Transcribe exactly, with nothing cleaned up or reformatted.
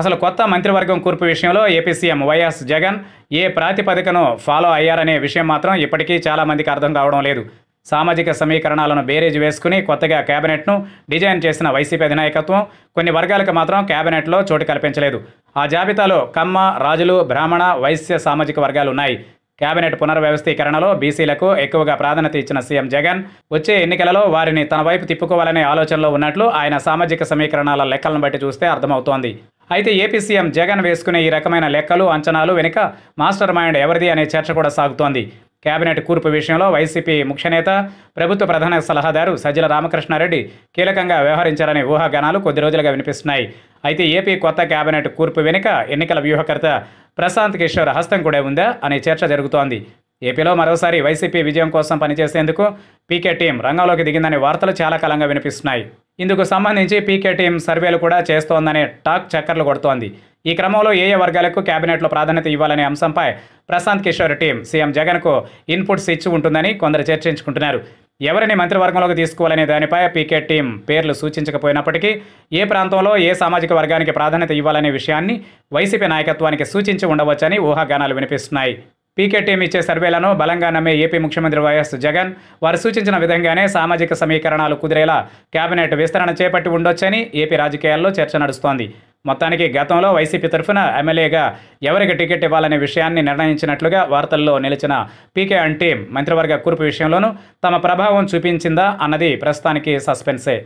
అసలు కొత్త మంత్రివర్గం కూర్పు విషయంలో ఏపీ సీఎం వైఎస్ జగన్ ఏ ప్రాతిపదికను ఫాలో అయ్యారనే విషయం మాత్రం ఇప్పటికీ చాలామందికి అర్థం కావడం లేదు. సామాజిక సమీకరణాలను బేరేజ్ వేసుకుని కొత్తగా కేబినెట్ను డిజైన్ చేసిన వైసీపీ అధినాయకత్వం కొన్ని వర్గాలకు మాత్రం కేబినెట్లో చోటు కల్పించలేదు. ఆ జాబితాలో కమ్మ, రాజులు, బ్రాహ్మణ, వైశ్య సామాజిక వర్గాలు ఉన్నాయి. కేబినెట్ పునర్వ్యవస్థీకరణలో బీసీలకు ఎక్కువగా ప్రాధాన్యత ఇచ్చిన సీఎం జగన్ వచ్చే ఎన్నికలలో వారిని తన వైపు తిప్పుకోవాలనే ఆలోచనలో ఉన్నట్లు ఆయన సామాజిక సమీకరణాల లెక్కలను బట్టి చూస్తే అర్థమవుతోంది. అయితే ఏపీ సీఎం జగన్ వేసుకునే ఈ రకమైన లెక్కలు, అంచనాలు వెనుక మాస్టర్ మైండ్ ఎవరిది అనే చర్చ కూడా సాగుతోంది. కేబినెట్ కూర్పు విషయంలో వైసీపీ ముఖ్యనేత, ప్రభుత్వ ప్రధాన సలహాదారు సజ్జల రామకృష్ణారెడ్డి కీలకంగా వ్యవహరించారనే ఊహాగానాలు కొద్ది రోజులుగా వినిపిస్తున్నాయి. అయితే ఏపీ కొత్త కేబినెట్ కూర్పు వెనుక ఎన్నికల వ్యూహకర్త ప్రశాంత్ కిషోర్ హస్తం కూడా ఉందా అనే చర్చ జరుగుతోంది. ఏపీలో మరోసారి వైసీపీ విజయం కోసం పనిచేసేందుకు పీకే టీం రంగంలోకి దిగిందనే వార్తలు చాలా కాలంగా వినిపిస్తున్నాయి. ఇందుకు సంబంధించి పీకే టీం సర్వేలు కూడా చేస్తోందనే టాక్ చక్కర్లు కొడుతోంది. ఈ క్రమంలో ఏ ఏ వర్గాలకు కేబినెట్లో ప్రాధాన్యత ఇవ్వాలనే అంశంపై ప్రశాంత్ కిషోర్ టీం సీఎం జగన్కు ఇన్పుట్స్ ఇచ్చి ఉంటుందని కొందరు చర్చించుకుంటున్నారు. ఎవరిని మంత్రివర్గంలోకి తీసుకోవాలనే దానిపై పీకే టీం పేర్లు సూచించకపోయినప్పటికీ ఏ ప్రాంతంలో ఏ సామాజిక వర్గానికి ప్రాధాన్యత ఇవ్వాలనే విషయాన్ని వైసీపీ నాయకత్వానికి సూచించి ఉండవచ్చని ఊహాగానాలు వినిపిస్తున్నాయి. పీకే టీం ఇచ్చే సర్వేలను బలంగా నమ్మే ఏపీ ముఖ్యమంత్రి వైఎస్ జగన్ వారు సూచించిన విధంగానే సామాజిక సమీకరణాలు కుదిరేలా కేబినెట్ విస్తరణ చేపట్టి ఉండొచ్చని ఏపీ రాజకీయాల్లో చర్చ నడుస్తోంది. మొత్తానికి గతంలో వైసీపీ తరఫున ఎమ్మెల్యేగా ఎవరికి టికెట్ ఇవ్వాలనే విషయాన్ని నిర్ణయించినట్లుగా వార్తల్లో నిలిచిన పీకే అండ్ టీం మంత్రివర్గ కూర్పు విషయంలోనూ తమ ప్రభావం చూపించిందా అన్నది ప్రస్తుతానికి సస్పెన్సే.